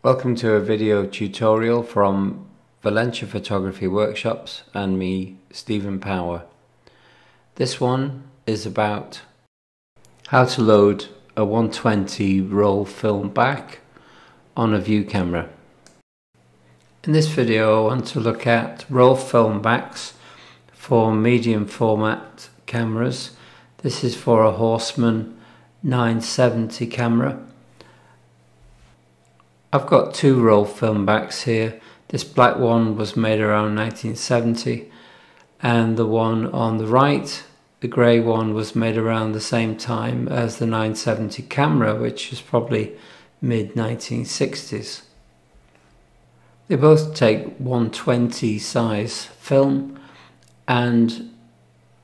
Welcome to a video tutorial from Valentia Photography Workshops and me, Stephen Power. This one is about how to load a 120 roll film back on a view camera. In this video I want to look at roll film backs for medium format cameras. This is for a Horseman 970 camera. I've got two roll film backs here. This black one was made around 1970 and the one on the right, the grey one, was made around the same time as the 970 camera, which is probably mid-1960s. They both take 120 size film and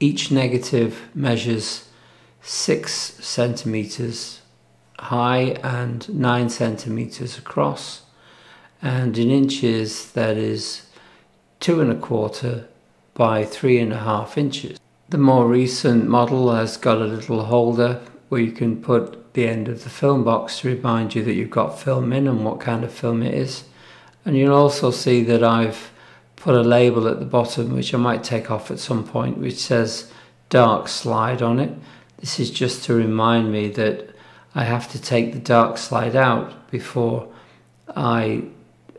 each negative measures 6 centimetres high and 9 centimeters across, and in inches that is 2¼ by 3½ inches. The more recent model has got a little holder where you can put the end of the film box to remind you that you've got film in and what kind of film it is, and you'll also see that I've put a label at the bottom, which I might take off at some point, which says dark slide on it. This is just to remind me that I have to take the dark slide out before I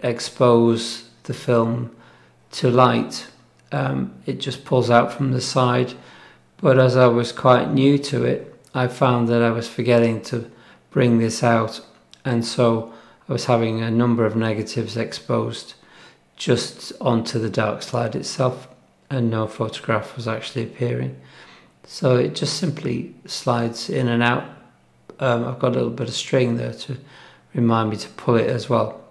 expose the film to light. It just pulls out from the side, but as I was quite new to it, I found that I was forgetting to bring this out, and so I was having a number of negatives exposed just onto the dark slide itself, and no photograph was actually appearing. So it just simply slides in and out. I've got a little bit of string there to remind me to pull it as well.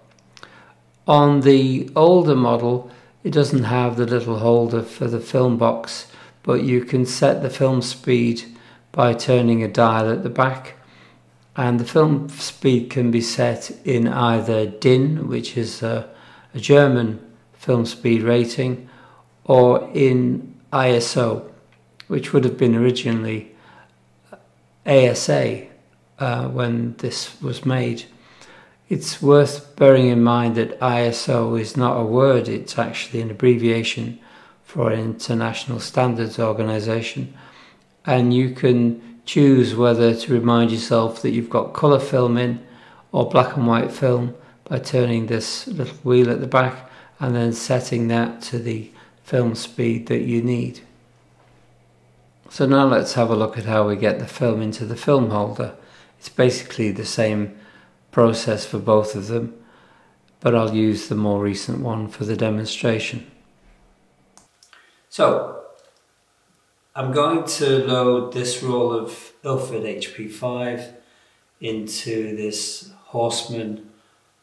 On the older model, it doesn't have the little holder for the film box, but you can set the film speed by turning a dial at the back, and the film speed can be set in either DIN, which is a German film speed rating, or in ISO, which would have been originally ASA. When this was made. It's worth bearing in mind that ISO is not a word, it's actually an abbreviation for an International Standards Organization, and you can choose whether to remind yourself that you've got colour film in or black and white film by turning this little wheel at the back and then setting that to the film speed that you need. So now let's have a look at how we get the film into the film holder. It's basically the same process for both of them, but I'll use the more recent one for the demonstration. So I'm going to load this roll of Ilford HP5 into this Horseman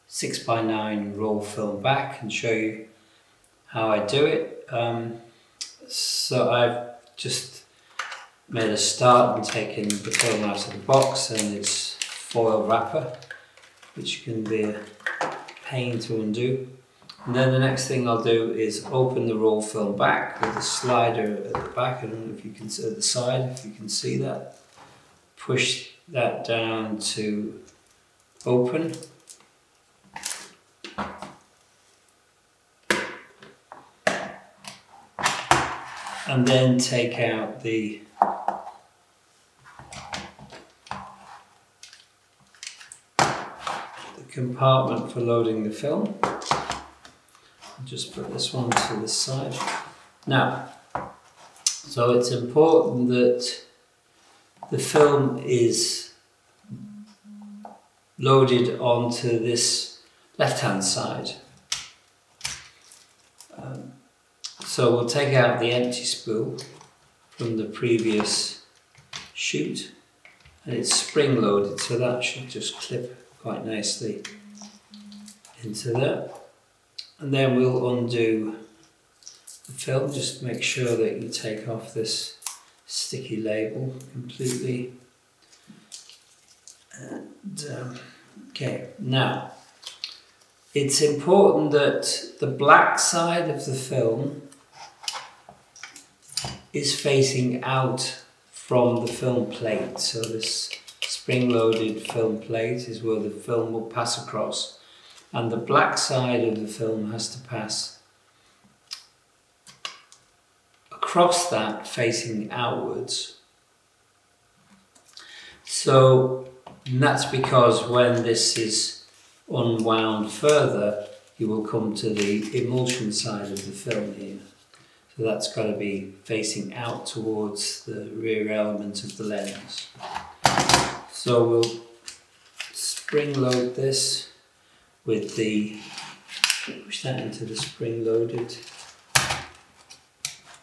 6x9 roll film back and show you how I do it. So I've just made a start and taken the film out of the box and its foil wrapper, which can be a pain to undo. And then the next thing I'll do is open the roll film back with the slider at the back, and if you can see at the side, if you can see that, push that down to open. And then take out the compartment for loading the film. I'll just put this one to the side. Now, so it's important that the film is loaded onto this left-hand side. So we'll take out the empty spool from the previous shoot, and it's spring-loaded, so that should just clip quite nicely into there. And then we'll undo the film. Just make sure that you take off this sticky label completely. And, okay, now it's important that the black side of the film is facing out from the film plate. So this spring-loaded film plate is where the film will pass across, and the black side of the film has to pass across that facing outwards. So that's because when this is unwound further, you will come to the emulsion side of the film here. So that's got to be facing out towards the rear element of the lens. So we'll spring load this with the, push that into the spring loaded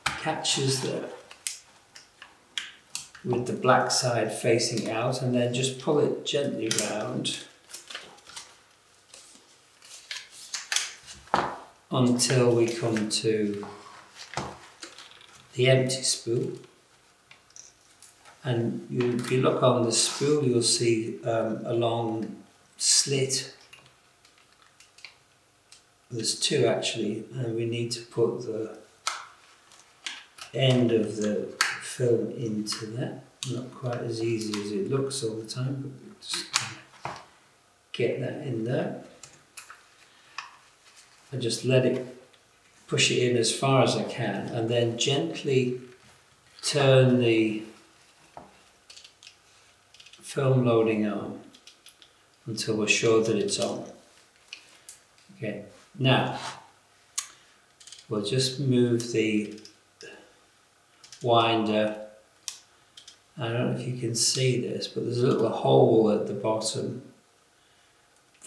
catches there, with the black side facing out, and then just pull it gently round until we come to the empty spool. And you, if you look on the spool, you'll see a long slit. There's two actually, and we need to put the end of the film into that. Not quite as easy as it looks all the time, but we'll just get that in there. I just let it push it in as far as I can, and then gently turn the film loading arm until we're sure that it's on. Okay, now we'll just move the winder. I don't know if you can see this, but there's a little hole at the bottom of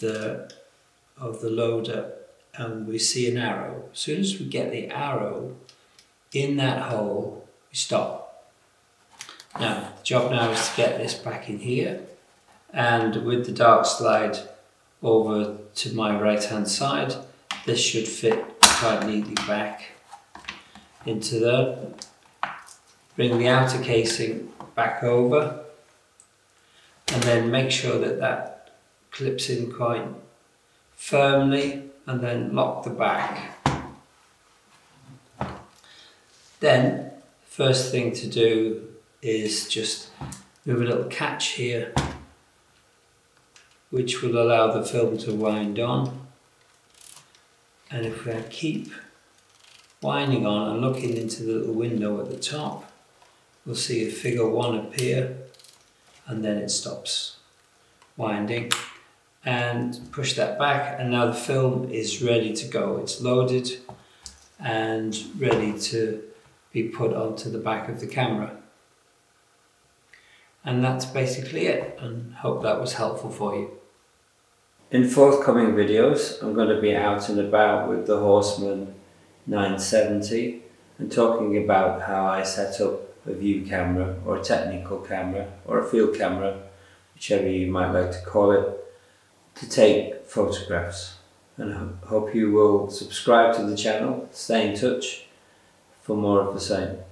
the loader, and we see an arrow. As soon as we get the arrow in that hole, we stop. Now, the job now is to get this back in here, and with the dark slide over to my right hand side, this should fit quite neatly back into there. Bring the outer casing back over, and then make sure that that clips in quite firmly, and then lock the back. Then, first thing to do is just move a little catch here, which will allow the film to wind on. And if we keep winding on and looking into the little window at the top, we'll see a figure one appear, and then it stops winding, and push that back, and now the film is ready to go. It's loaded and ready to be put onto the back of the camera. And that's basically it, and hope that was helpful for you. In forthcoming videos, I'm going to be out and about with the Horseman 970 and talking about how I set up a view camera, or a technical camera, or a field camera, whichever you might like to call it, to take photographs. And I hope you will subscribe to the channel, stay in touch for more of the same.